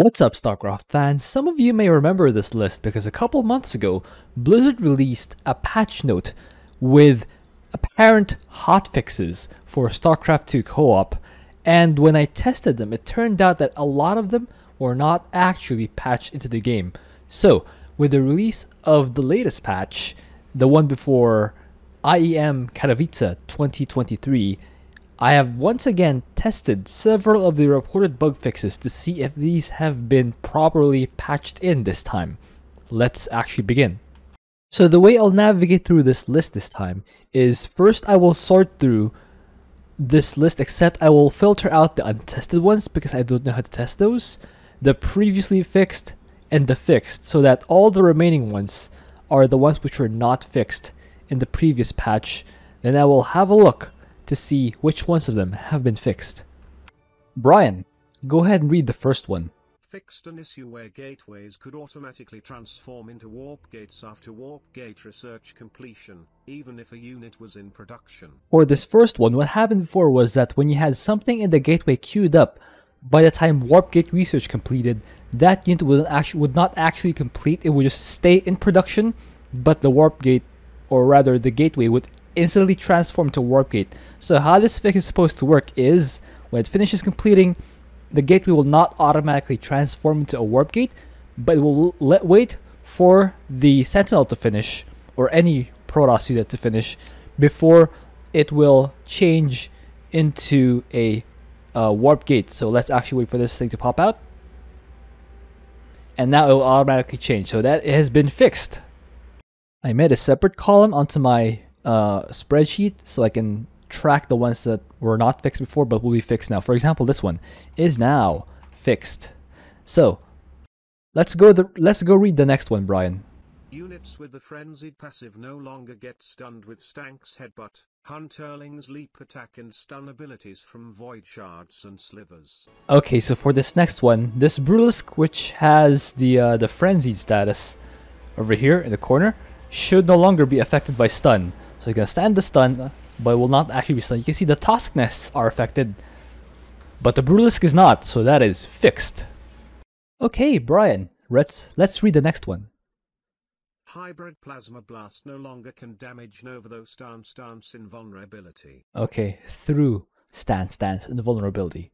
What's up, StarCraft fans? Some of you may remember this list because a couple months ago, Blizzard released a patch note with apparent hotfixes for StarCraft 2 co-op, and when I tested them, it turned out that a lot of them were not actually patched into the game. So, with the release of the latest patch, the one before IEM Katowice 2023, I have once again tested several of the reported bug fixes to see if these have been properly patched in this time. Let's actually begin. So the way I'll navigate through this list this time is first I will sort through this list, except I will filter out the untested ones because I don't know how to test those, the previously fixed and the fixed, so that all the remaining ones are the ones which were not fixed in the previous patch. Then I will have a look to see which ones of them have been fixed. Brian, go ahead and read the first one. Fixed an issue where gateways could automatically transform into warp gates after warp gate research completion, even if a unit was in production. For this first one, what happened before was that when you had something in the gateway queued up, by the time warp gate research completed, that unit would not actually complete, it would just stay in production, but the warp gate, or rather the gateway, would instantly transform to warp gate. So how this fix is supposed to work is, when it finishes completing, the gateway will not automatically transform into a warp gate, but it will wait for the sentinel to finish, or any Protoss unit to finish, before it will change into a warp gate. So let's actually wait for this thing to pop out, and now it will automatically change. So that has been fixed. I made a separate column onto my spreadsheet so I can track the ones that were not fixed before but will be fixed now. For example, this one is now fixed. So let's go read the next one, Brian. Units with the frenzied passive no longer get stunned with Stance headbutt, Hunterling's leap attack, and stun abilities from void shards and slivers. Okay, so for this next one, this Brutalisk, which has the frenzied status over here in the corner, should no longer be affected by stun. So you're gonna stand the stun, but it will not actually be stunned. You can see the Toxic nests are affected, but the Brutalisk is not, so that is fixed. Okay, Brian, let's read the next one. Hybrid plasma blast no longer can damage Nova though stance invulnerability. Okay, through stance invulnerability.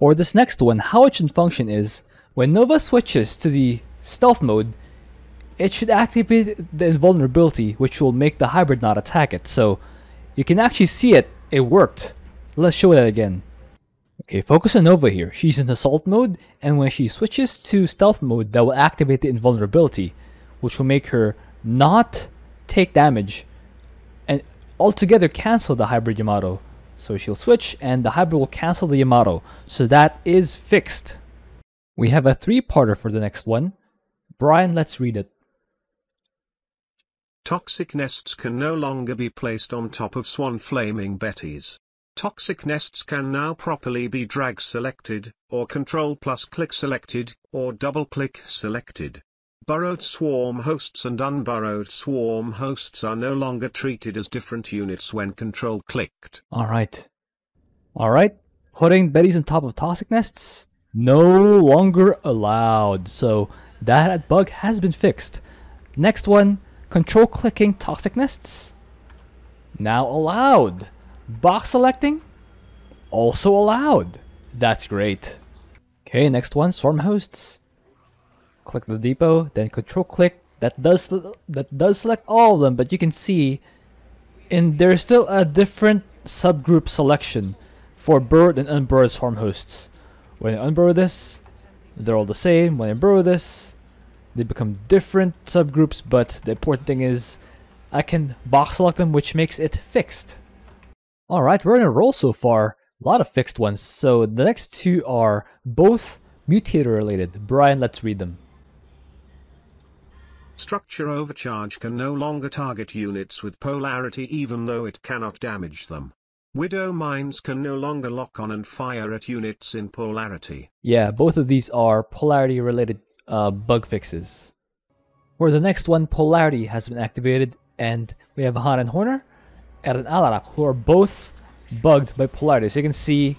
Or this next one, how it should function is, when Nova switches to the stealth mode, it should activate the invulnerability, which will make the hybrid not attack it. So you can actually see it. It worked. Let's show that again. Okay, focus on Nova here. She's in assault mode, and when she switches to stealth mode, that will activate the invulnerability, which will make her not take damage and altogether cancel the hybrid Yamato. So she'll switch and the hybrid will cancel the Yamato. So that is fixed. We have a three-parter for the next one. Brian, let's read it. Toxic nests can no longer be placed on top of swan flaming betties. Toxic nests can now properly be drag selected, or control plus click selected, or double click selected. Burrowed swarm hosts and unburrowed swarm hosts are no longer treated as different units when control clicked. Alright. Putting betties on top of toxic nests, no longer allowed. So that bug has been fixed. Next one. Control clicking toxic nests, now allowed. Box selecting, also allowed. That's great. Okay, next one, swarm hosts. Click the depot, then control click. That does select all of them, but you can see, and there's still a different subgroup selection for burrowed and unburrowed swarm hosts. When I unburrow this, they're all the same. When I burrow this, they become different subgroups, but the important thing is I can box select them, which makes it fixed. Alright, we're in a roll so far. A lot of fixed ones. So the next two are both mutator related. Brian, let's read them. Structure overcharge can no longer target units with polarity even though it cannot damage them. Widow mines can no longer lock on and fire at units in polarity. Yeah, both of these are polarity related bug fixes. For the next one, polarity has been activated, and we have Han and Horner and Alarak, who are both bugged by polarity. So you can see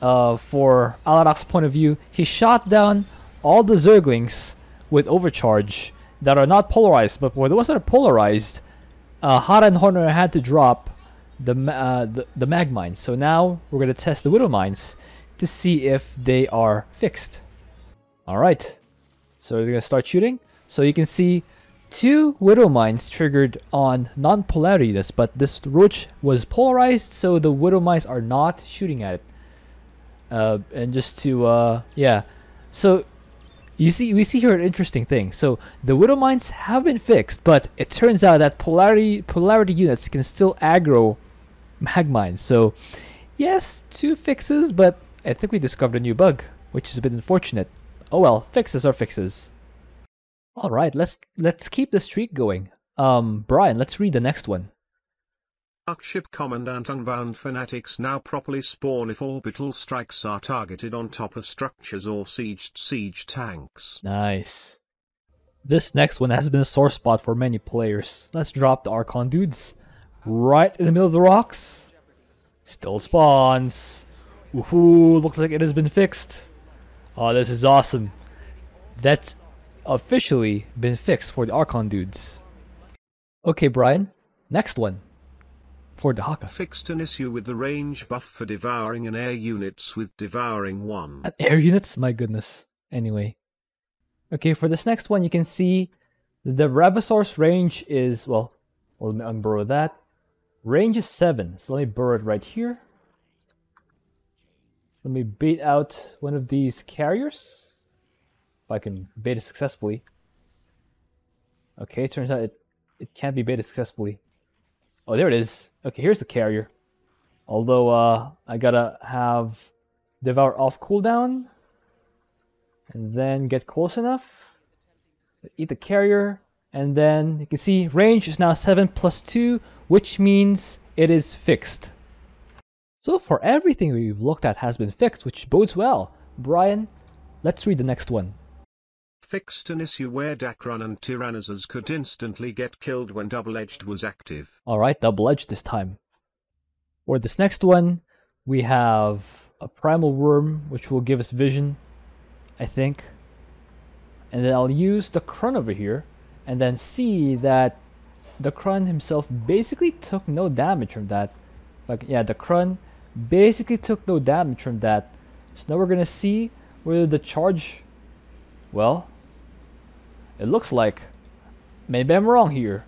for Alarak's point of view, he shot down all the Zerglings with overcharge that are not polarized, but for the ones that are polarized, Hara and Horner had to drop the Mag Mines. So now we're going to test the Widow Mines to see if they are fixed. Alright, so they're going to start shooting. So you can see two Widow Mines triggered on non-polarity nests, but this roach was polarized, so the Widow Mines are not shooting at it. And just to, yeah, so you see, we see here an interesting thing. So the Widow Mines have been fixed, but it turns out that polarity units can still aggro Mag Mines. So yes, two fixes, but I think we discovered a new bug, which is a bit unfortunate. Oh well, fixes are fixes. All right, let's keep the streak going. Brian, let's read the next one. Arkship Commandant Unbound Fanatics now properly spawn if orbital strikes are targeted on top of structures or sieged siege tanks. Nice. This next one has been a sore spot for many players. Let's drop the Archon dudes right in the middle of the rocks. Still spawns. Woohoo, looks like it has been fixed. Oh, this is awesome. That's officially been fixed for the Archon dudes. Okay, Brian, next one. For the Haka. Fixed an issue with the range buff for devouring and air units with devouring one. And air units? My goodness. Anyway. Okay, for this next one, you can see the Ravasaur's range is, well, let me unburrow that. Range is 7, so let me burrow it right here. Let me bait out one of these carriers. If I can bait it successfully. Okay, it turns out it can't be baited successfully. Oh, there it is. Okay, here's the carrier. Although, I gotta have Devour off cooldown. And then get close enough. Eat the carrier. And then, you can see, range is now 7+2, which means it is fixed. So for everything we've looked at has been fixed, which bodes well. Brian, let's read the next one. Fixed an issue where Dacron and Tyrannosaurs could instantly get killed when double edged was active. Alright, double edged this time. For this next one, we have a primal worm, which will give us vision, I think. And then I'll use the Krun over here, and then see that the Krun himself basically took no damage from that. Like, yeah, the Krun basically took no damage from that. So now we're gonna see whether the charge. Well, it looks like, maybe I'm wrong here,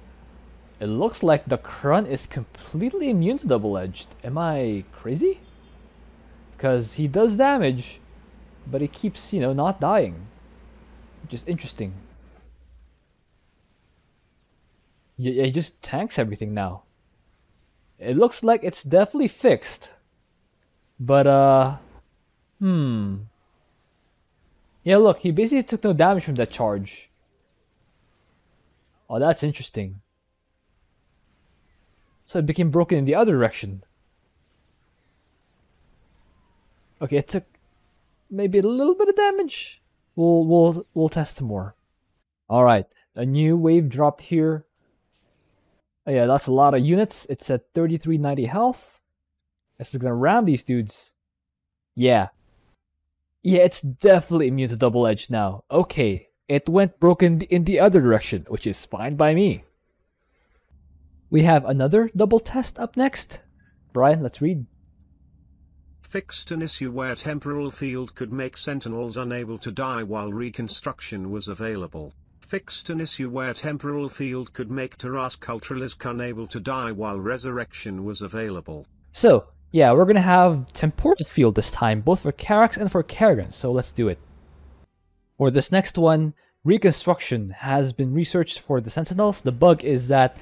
it looks like the Krun is completely immune to double-edged. Am I crazy? Because he does damage, but he keeps, you know, not dying. Which is interesting. Yeah, he just tanks everything now. It looks like it's definitely fixed. But, yeah, look, he basically took no damage from that charge. Oh, that's interesting. So it became broken in the other direction. Okay, it took maybe a little bit of damage. We'll test some more. Alright, a new wave dropped here. Oh yeah, that's a lot of units. It's at 3390 health. This is gonna ram these dudes. Yeah. Yeah, it's definitely immune to double edge now. Okay, it went broken in the other direction, which is fine by me. We have another double test up next. Brian, let's read. Fixed an issue where temporal field could make sentinels unable to die while reconstruction was available. Fixed an issue where temporal field could make Torrasque Ultralisk unable to die while resurrection was available. So, yeah, we're gonna have temporal field this time, both for Carax and for Kerrigan, so let's do it. For this next one, reconstruction has been researched for the sentinels. The bug is that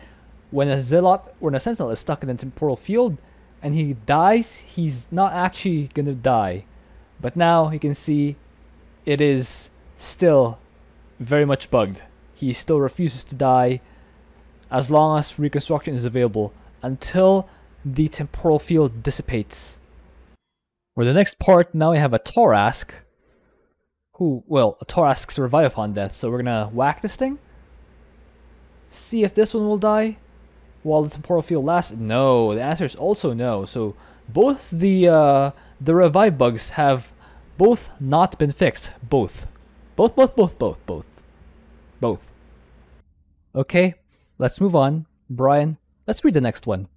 when a sentinel is stuck in a temporal field and he dies, he's not actually gonna die. But now you can see it is still very much bugged. He still refuses to die as long as reconstruction is available until the temporal field dissipates. For the next part, now we have a Torrasque, who, well, a Torrasque survive upon death, so we're gonna whack this thing, see if this one will die while the temporal field lasts. No, the answer is also no, so Both the revive bugs have both not been fixed. Both. Okay, let's move on. Brian, let's read the next one.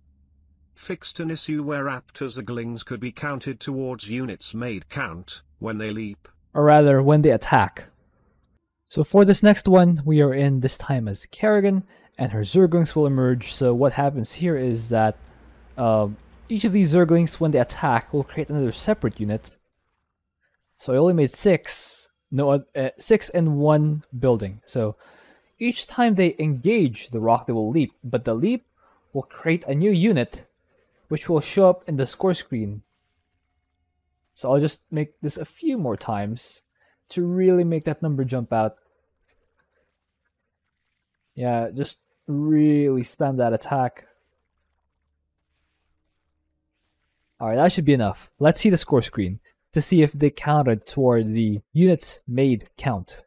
Fixed an issue where raptor Zerglings could be counted towards units made count when they leap. Or rather, when they attack. So for this next one, we are in this time as Kerrigan, and her Zerglings will emerge. So what happens here is that each of these Zerglings, when they attack, will create another separate unit. So I only made six and one building. So each time they engage the rock, they will leap, but the leap will create a new unit, which will show up in the score screen. So I'll just make this a few more times to really make that number jump out. Yeah, just really spam that attack. Alright, that should be enough. Let's see the score screen to see if they counted toward the units made count.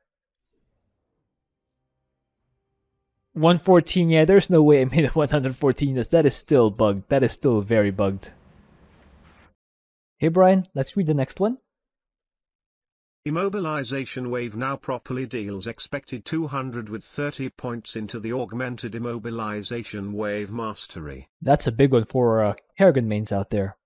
114, yeah, there's no way it made it 114 units. That is still bugged. That is still very bugged. Hey Brian, let's read the next one. Immobilization wave now properly deals expected 200 with 30 points into the augmented immobilization wave mastery. That's a big one for Kerrigan mains out there.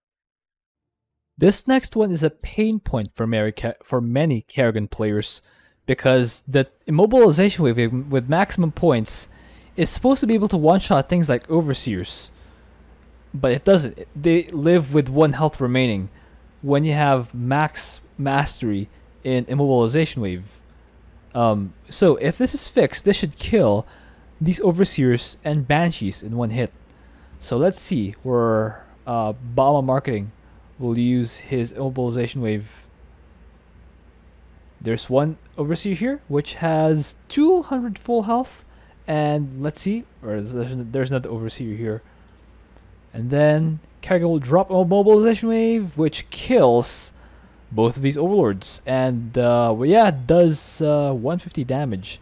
This next one is a pain point for many Kerrigan players, because the immobilization wave with maximum points is supposed to be able to one-shot things like Overseers, but it doesn't. They live with one health remaining when you have max mastery in immobilization wave. So if this is fixed, this should kill these Overseers and Banshees in one hit. So let's see where Bama Marketing will use his immobilization wave. There's one Overseer here which has 200 full health, and let's see, or there's another Overseer here, and then Kerrigan will drop immobilization wave, which kills both of these overlords, and well, yeah, it does 150 damage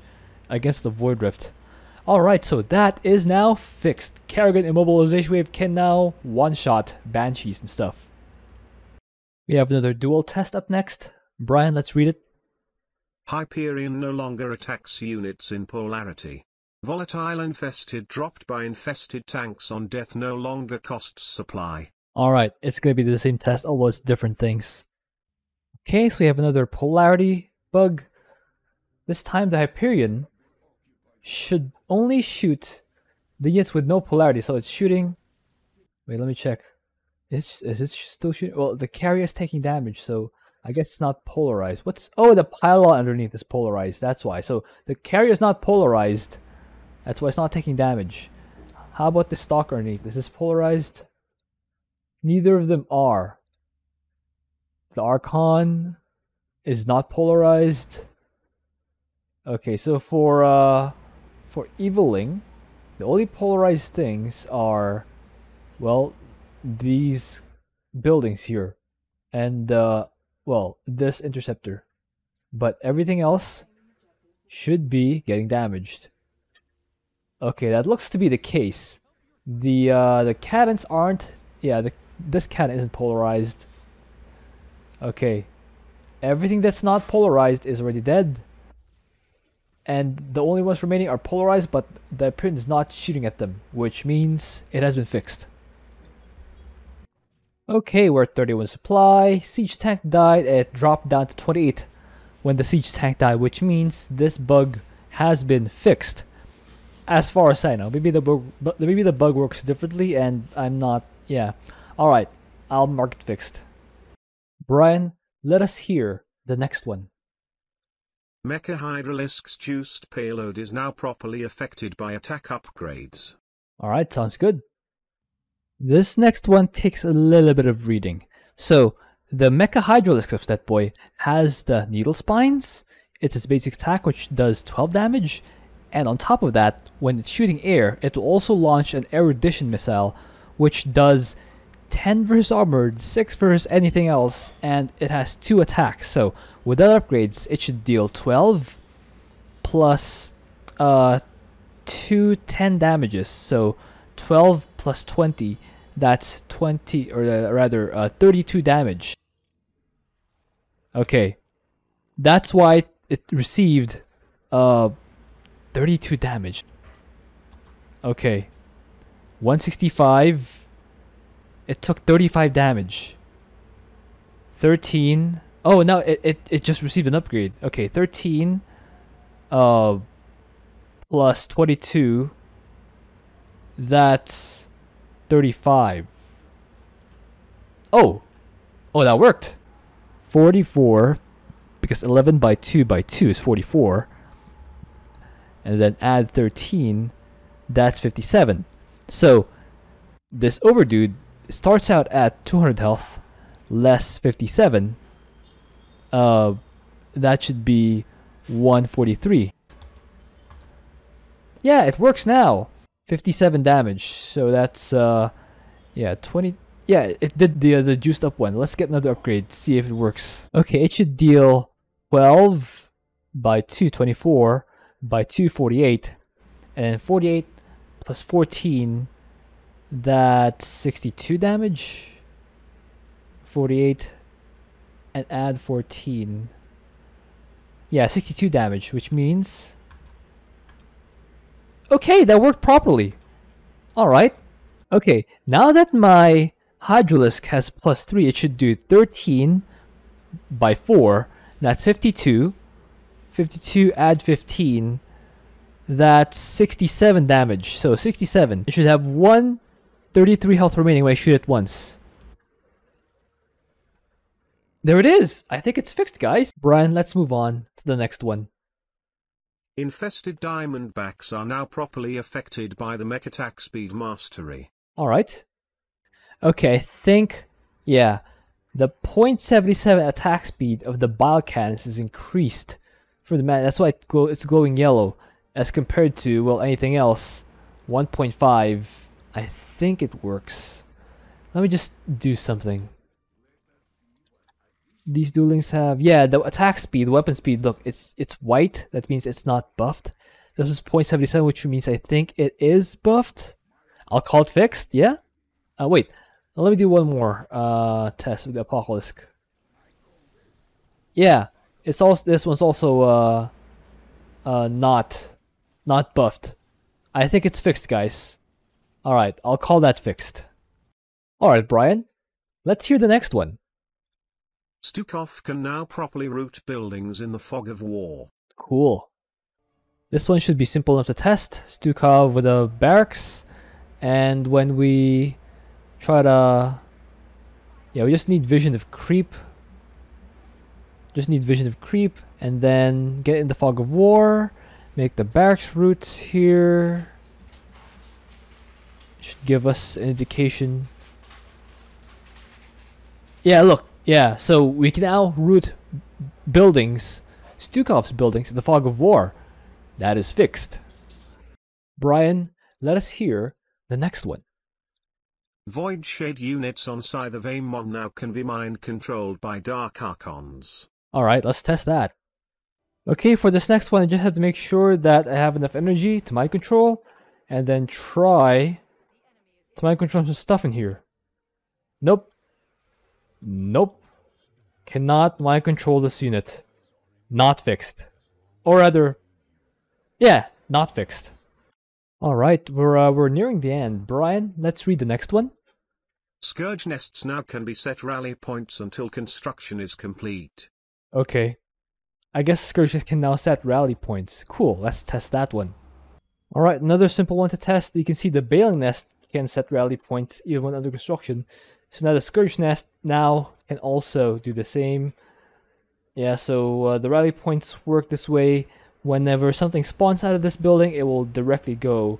against the void rift. Alright, so that is now fixed. Kerrigan immobilization wave can now one-shot Banshees and stuff. We have another dual test up next. Brian, let's read it. Hyperion no longer attacks units in polarity. Volatile infested dropped by infested tanks on death no longer costs supply. Alright, it's gonna be the same test, although it's different things. Okay, so we have another polarity bug. This time the Hyperion should only shoot the units with no polarity, so it's shooting... Wait, let me check. Is it still shooting? Well, the carrier is taking damage, so I guess it's not polarized. What's... Oh, the pylon underneath is polarized, that's why. So the carrier is not polarized, that's why it's not taking damage. How about the stalker underneath? Is this polarized? Neither of them are. The Archon is not polarized. Okay, so for Eviling, the only polarized things are, well, these buildings here, and well, this interceptor. But everything else should be getting damaged. Okay, that looks to be the case. The cadence aren't. Yeah, this cadence isn't polarized. Okay, everything that's not polarized is already dead, and the only ones remaining are polarized, but the Hyperion is not shooting at them, which means it has been fixed. Okay, we're at 31 supply. Siege tank died, it dropped down to 28 when the siege tank died, which means this bug has been fixed. As far as I know, maybe the bug works differently, and I'm not, yeah. Alright, I'll mark it fixed. Brian, let us hear the next one. Mecha Hydralisk's juiced payload is now properly affected by attack upgrades. Alright, sounds good. This next one takes a little bit of reading. So, the Mecha Hydralisk of Stat Boy has the needle spines, it's its basic attack which does 12 damage, and on top of that, when it's shooting air, it will also launch an erudition missile which does 10 versus armored, 6 versus anything else, and it has 2 attacks. So without upgrades, it should deal 12 plus 2 10 damages. So 12 plus 20, That's 20, or rather 32 damage. Okay, that's why it received 32 damage. Okay, 165. It took 35 damage. 13. Oh, no, it just received an upgrade. Okay, 13 plus 22. That's 35. Oh, that worked. 44, because 11 by 2 is 44. And then add 13, that's 57. So this overdude starts out at 200 health, less 57. That should be 143. Yeah, it works now. 57 damage. So that's yeah, 20. Yeah, it did the juiced up one. Let's get another upgrade, see if it works. Okay, it should deal 12 by 2, 24 by 2, 48, and 48 plus 14, that's 62 damage. 48 and add 14. Yeah, 62 damage, which means okay, that worked properly. Alright. Okay, now that my Hydralisk has plus 3, it should do 13 by 4. That's 52. 52 add 15. That's 67 damage. So 67. It should have 133 health remaining when I shoot it once. There it is! I think it's fixed, guys. Brian, let's move on to the next one. Infested diamondbacks are now properly affected by the mech attack speed mastery. Alright. Okay, I think, yeah, the 0.77 attack speed of the bile cannons is increased for the man. That's why it's glowing yellow as compared to, well, anything else. 1.5. I think it works. Let me just do something. These duelings have, yeah, the attack speed, weapon speed, look, it's white, that means it's not buffed. This is 0.77, which means I think it is buffed. I'll call it fixed, yeah? Wait, let me do one more test with the Apocalypse. Yeah, it's also, this one's also not buffed. I think it's fixed, guys. Alright, I'll call that fixed. Alright, Brian, let's hear the next one. Stukov can now properly root buildings in the fog of war. Cool. This one should be simple enough to test. Stukov with a barracks. And when we try to... yeah, we just need vision of creep. Just need vision of creep. And then get in the fog of war. Make the barracks root here. Should give us an indication. Yeah, look. Yeah, so we can now root buildings, Stukov's buildings, in the fog of war. That is fixed. Brian, let us hear the next one. Void shade units on Scythe of Amon now can be mind-controlled by Dark Archons. Alright, let's test that. Okay, for this next one, I just have to make sure that I have enough energy to mind control, and then try to mind control some stuff in here. Nope. Nope. Cannot mind control this unit. Not fixed. Or rather, yeah, not fixed. Alright, we're nearing the end. Brian, let's read the next one. Scourge nests now can be set rally points until construction is complete. Okay. I guess scourges can now set rally points. Cool, let's test that one. Alright, another simple one to test. You can see the bailing nest can set rally points even when under construction. So now the Scourge Nest now can also do the same. Yeah, so the rally points work this way. Whenever something spawns out of this building, it will directly go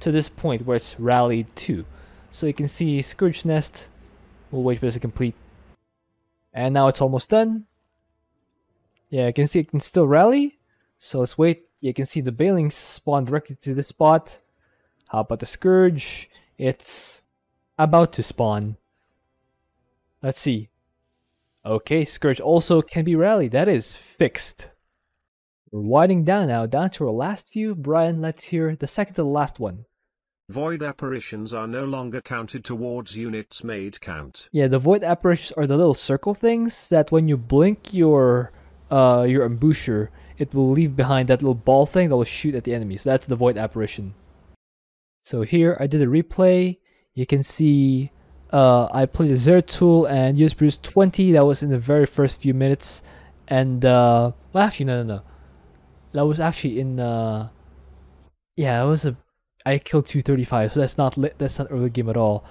to this point where it's rallied to. So you can see Scourge Nest. We'll wait for this to complete. And now it's almost done. Yeah, you can see it can still rally. So let's wait. You can see the Balings spawn directly to this spot. How about the Scourge? It's about to spawn. Let's see. Okay, Scourge also can be rallied. That is fixed. We're winding down now, down to our last few. Brian, let's hear the second to the last one. void apparitions are no longer counted towards units made count. Yeah, the void apparitions are the little circle things that when you blink your embouchure, it will leave behind that little ball thing that will shoot at the enemies. That's the void apparition. So here I did a replay. You can see I played the Zerg tool and used produce 20. That was in the very first few minutes. And well, actually no. That was actually in yeah, it was a I killed 235, so that's not early game at all.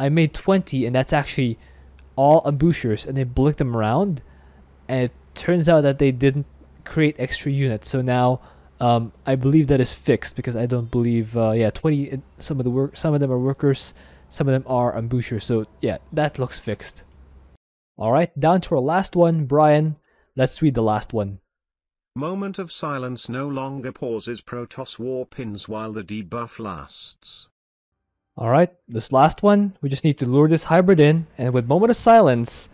I made 20, and that's actually all embouchures, and they blinked them around, and it turns out that they didn't create extra units. So now I believe that is fixed, because I don't believe yeah, 20, some of them are workers, some of them are embouchures. So yeah, that looks fixed. All right, down to our last one, Brian. Let's read the last one. Moment of silence no longer pauses Protoss war pins while the debuff lasts. Alright, this last one, we just need to lure this hybrid in, and with moment of silence,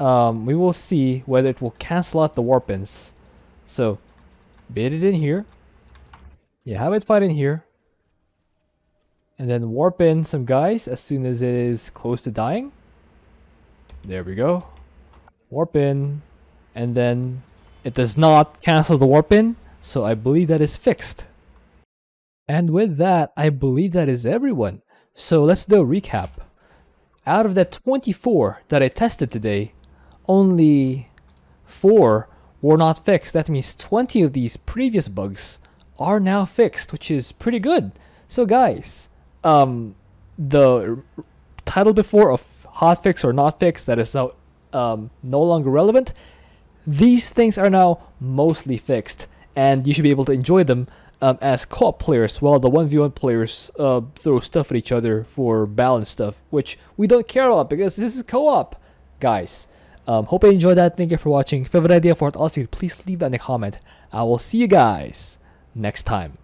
we will see whether it will cancel out the war pins. So, bait it in here. Yeah, have it fight in here. And then warp in some guys as soon as it is close to dying. There we go. Warp in, and then it does not cancel the warp in, so I believe that is fixed. And with that, I believe that is everyone. So let's do a recap. Out of the 24 that I tested today, only 4 were not fixed. That means 20 of these previous bugs are now fixed, which is pretty good. So guys, the title before of hotfix or not fixed, that is now no longer relevant. These things are now mostly fixed, and you should be able to enjoy them as co-op players, while the 1v1 players throw stuff at each other for balance stuff, which we don't care about because this is co-op, guys. Hope you enjoyed that. Thank you for watching. If you have an idea for an awesome, please leave that in the comment. I will see you guys next time.